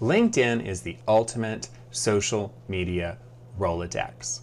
LinkedIn is the ultimate social media Rolodex.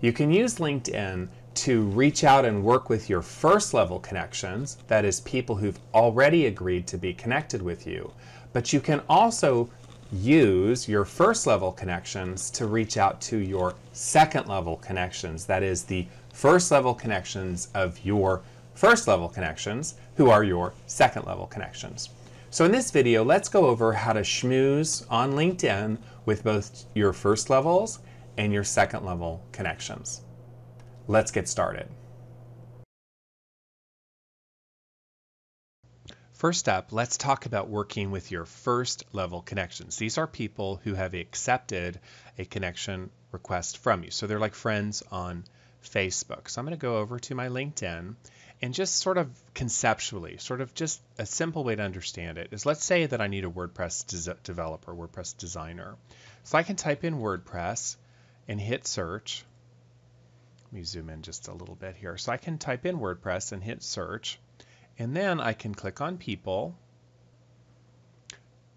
You can use LinkedIn to reach out and work with your first level connections, that is people who've already agreed to be connected with you, but you can also use your first level connections to reach out to your second level connections, that is the first level connections of your first level connections who are your second level connections. So in this video, let's go over how to schmooze on LinkedIn with both your first levels and your second level connections. Let's get started. First up, let's talk about working with your first level connections. These are people who have accepted a connection request from you. So they're like friends on Facebook. So I'm going to go over to my LinkedIn and just sort of conceptually, sort of just a simple way to understand it is, let's say that I need a WordPress developer, WordPress designer. So I can type in WordPress and hit search. Let me zoom in just a little bit here. So I can type in WordPress and hit search. And then I can click on people.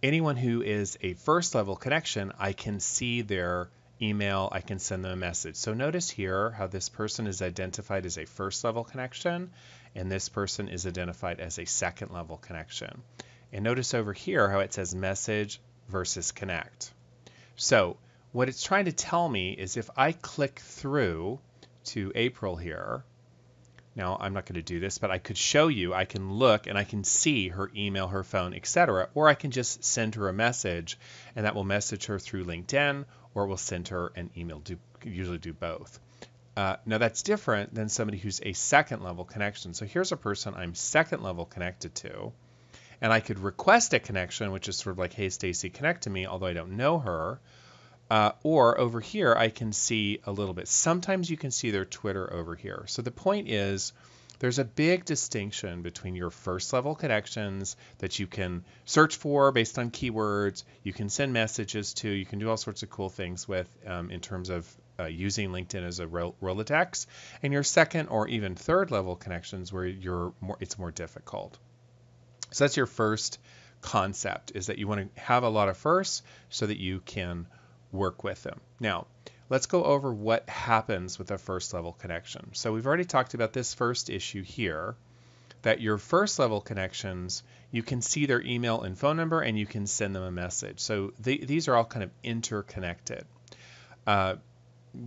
Anyone who is a first level connection, I can see their email, I can send them a message. So notice here how this person is identified as a first level connection, and this person is identified as a second level connection. And notice over here how it says message versus connect. So what it's trying to tell me is if I click through to April here, now, I'm not going to do this, but I could show you, I can look and I can see her email, her phone, etc. Or I can just send her a message, and that will message her through LinkedIn, or we'll send her an email. Usually do both. Now, that's different than somebody who's a second level connection. So here's a person I'm second level connected to, and I could request a connection, which is sort of like, hey, Stacy, connect to me, although I don't know her. Or over here, I can see a little bit. Sometimes you can see their Twitter over here. So the point is, there's a big distinction between your first level connections that you can search for based on keywords, you can send messages to, you can do all sorts of cool things with in terms of using LinkedIn as a Rolodex, and your second or even third level connections where you're more, it's more difficult. So that's your first concept, is that you want to have a lot of firsts so that you can work with them. Now, let's go over what happens with a first level connection. So we've already talked about this first issue here, that your first level connections, you can see their email and phone number and you can send them a message. So these are all kind of interconnected,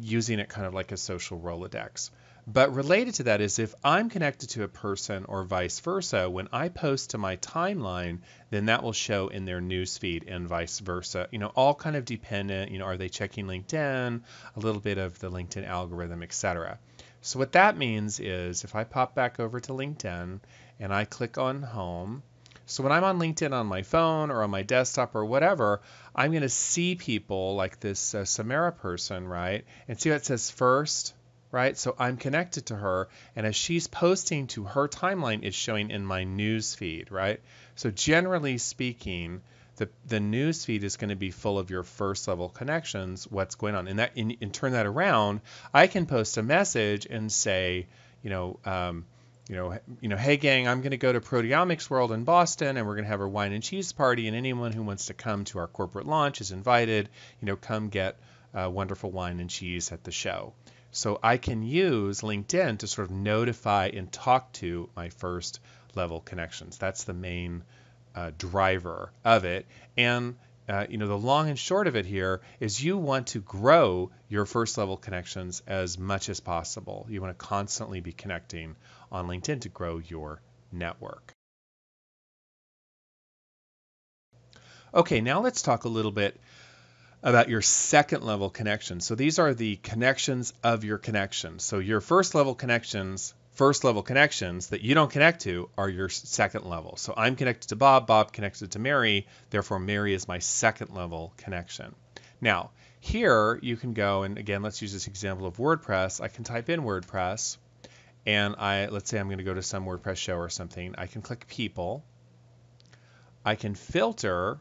using it kind of like a social Rolodex. But related to that is if I'm connected to a person or vice versa, when I post to my timeline, then that will show in their newsfeed and vice versa. You know, all kind of dependent, you know, are they checking LinkedIn, a little bit of the LinkedIn algorithm, etc. So what that means is if I pop back over to LinkedIn and I click on home, so when I'm on LinkedIn on my phone or on my desktop or whatever, I'm going to see people like this Samara person, right? And see how it says first, right? So I'm connected to her, and as she's posting to her timeline, is showing in my news feed, right? So generally speaking, the news feed is going to be full of your first level connections, what's going on. And that, and turn that around, I can post a message and say, you know, hey gang, I'm going to go to Proteomics World in Boston, and we're going to have a wine and cheese party, and anyone who wants to come to our corporate launch is invited. You know, come get wonderful wine and cheese at the show. So I can use LinkedIn to sort of notify and talk to my first level connections. That's the main driver of it. And you know, the long and short of it here is you want to grow your first level connections as much as possible. You want to constantly be connecting on LinkedIn to grow your network. Okay, now let's talk a little bit about your second level connections. So these are the connections of your connections. So your first level connections that you don't connect to are your second level. So I'm connected to Bob, Bob connected to Mary, therefore Mary is my second level connection. Now, here you can go, and again, let's use this example of WordPress. I can type in WordPress, and let's say I'm going to go to some WordPress show or something. I can click people. I can filter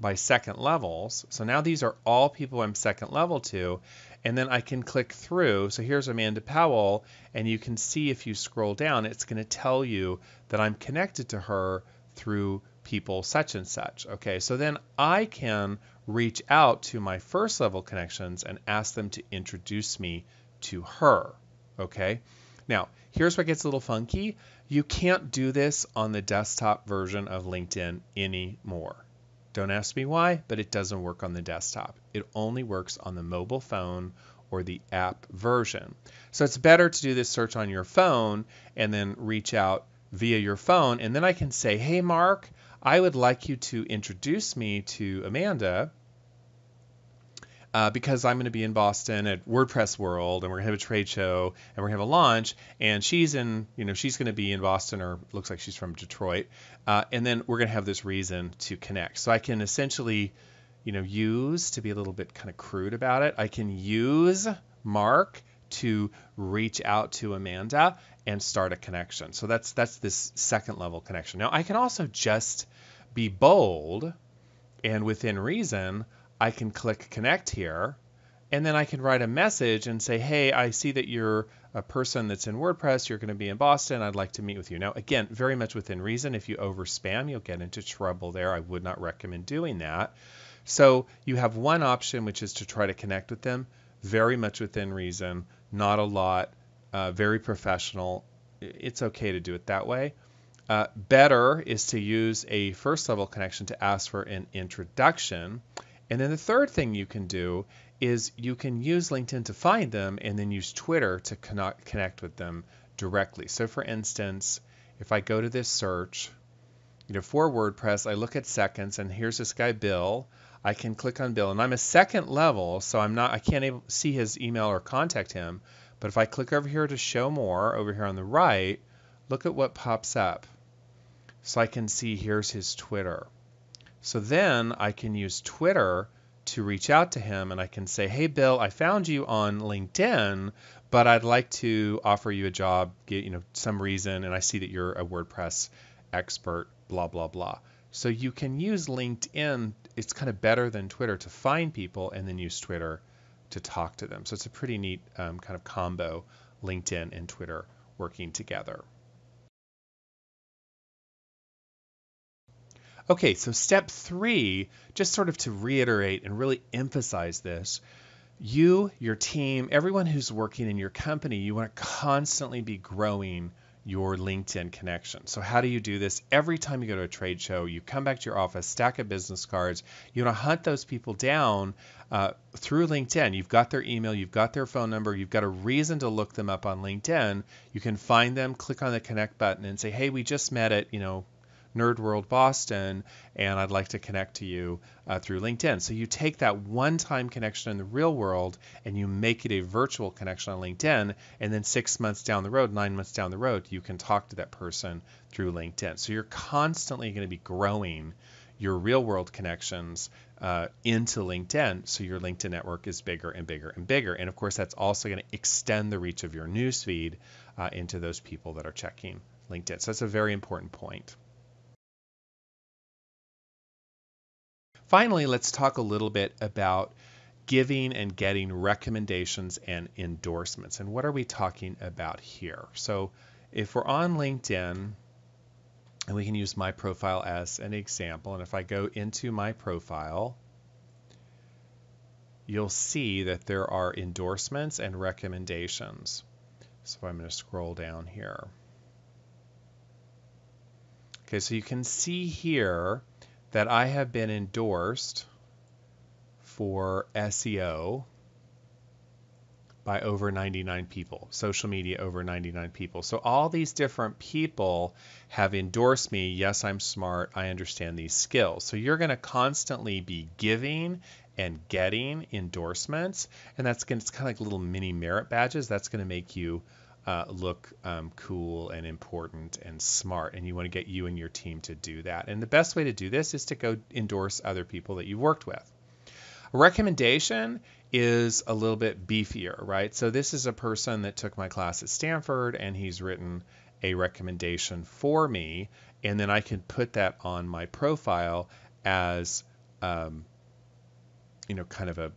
by second levels. So now these are all people I'm second level to, and then I can click through. So here's Amanda Powell, and you can see if you scroll down, it's going to tell you that I'm connected to her through people such and such. Okay, so then I can reach out to my first level connections and ask them to introduce me to her. Okay, now here's where it gets a little funky. You can't do this on the desktop version of LinkedIn anymore. Don't ask me why, but it doesn't work on the desktop. It only works on the mobile phone or the app version. So it's better to do this search on your phone and then reach out via your phone. And then I can say, hey, Mark, I would like you to introduce me to Amanda because I'm going to be in Boston at WordPress World, and we're going to have a trade show, and we're going to have a launch, and she's in, you know, she's going to be in Boston, or looks like she's from Detroit, and then we're going to have this reason to connect. So I can essentially, you know, use, to be a little bit kind of crude about it, I can use Mark to reach out to Amanda and start a connection. So that's this second level connection. Now I can also just be bold, and within reason, I can click connect here, and then I can write a message and say, hey, I see that you're a person that's in WordPress, you're going to be in Boston, I'd like to meet with you. Now, again, very much within reason. If you over spam, you'll get into trouble there. I would not recommend doing that. So you have one option, which is to try to connect with them, very much within reason, not a lot, very professional. It's okay to do it that way. Better is to use a first level connection to ask for an introduction. And then the third thing you can do is you can use LinkedIn to find them and then use Twitter to connect with them directly. So for instance, if I go to this search, you know, for WordPress, I look at seconds, and here's this guy, Bill. I can click on Bill, and I'm a second level, so I can't see his email or contact him. But if I click over here to show more, over here on the right, look at what pops up. So I can see here's his Twitter. So then I can use Twitter to reach out to him, and I can say, hey, Bill, I found you on LinkedIn, but I'd like to offer you a job, get, you know, some reason, and I see that you're a WordPress expert, blah, blah, blah. So you can use LinkedIn. It's kind of better than Twitter to find people, and then use Twitter to talk to them. So it's a pretty neat kind of combo, LinkedIn and Twitter working together. Okay, so step three, just sort of to reiterate and really emphasize this, you, your team, everyone who's working in your company, you want to constantly be growing your LinkedIn connection. So how do you do this? Every time you go to a trade show, you come back to your office, stack of business cards, you want to hunt those people down through LinkedIn. You've got their email, you've got their phone number, you've got a reason to look them up on LinkedIn. You can find them, click on the connect button and say, hey, we just met at, you know, Nerd World Boston, and I'd like to connect to you through LinkedIn. So you take that one-time connection in the real world and you make it a virtual connection on LinkedIn, and then 6 months down the road, 9 months down the road, you can talk to that person through LinkedIn. So you're constantly going to be growing your real-world connections into LinkedIn, so your LinkedIn network is bigger and bigger and bigger. And of course, that's also going to extend the reach of your newsfeed into those people that are checking LinkedIn. So that's a very important point. Finally, let's talk a little bit about giving and getting recommendations and endorsements. And what are we talking about here? So if we're on LinkedIn, and we can use my profile as an example, and if I go into my profile, you'll see that there are endorsements and recommendations. So I'm going to scroll down here. Okay, so you can see here that I have been endorsed for SEO by over 99 people, social media over 99 people. So all these different people have endorsed me. Yes, I'm smart, I understand these skills. So you're gonna constantly be giving and getting endorsements, and that's gonna, it's kind of like little mini merit badges. That's gonna make you look cool and important and smart, and you want to get you and your team to do that. And the best way to do this is to go endorse other people that you've worked with. A recommendation is a little bit beefier, right? So this is a person that took my class at Stanford, and he's written a recommendation for me, and then I can put that on my profile as, you know, kind of a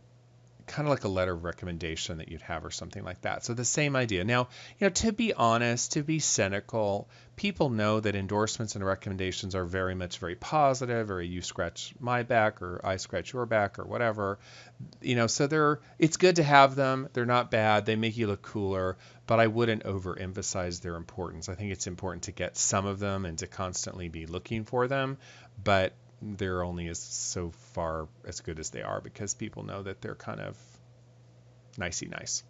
kind of like a letter of recommendation that you'd have or something like that. So the same idea. Now, you know, to be honest, to be cynical, people know that endorsements and recommendations are very positive, or you scratch my back or I scratch your back or whatever. You know, so it's good to have them. They're not bad. They make you look cooler, but I wouldn't overemphasize their importance. I think it's important to get some of them and to constantly be looking for them, but they're only as so far as good as they are, because people know that they're kind of nicey nice.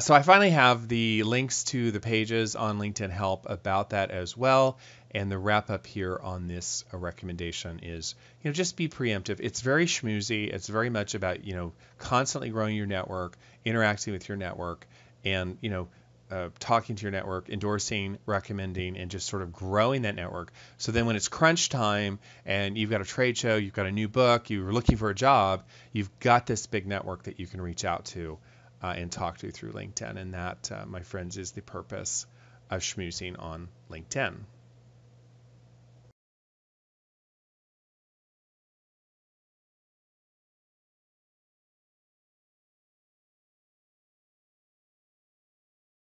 So I finally have the links to the pages on LinkedIn Help about that as well. And the wrap up here on this recommendation is, you know, just be preemptive. It's very schmoozy. It's very much about, you know, constantly growing your network, interacting with your network, and, you know, talking to your network, endorsing, recommending, and just sort of growing that network. So then when it's crunch time and you've got a trade show, you've got a new book, you're looking for a job, you've got this big network that you can reach out to and talk to through LinkedIn. And that, my friends, is the purpose of schmoozing on LinkedIn.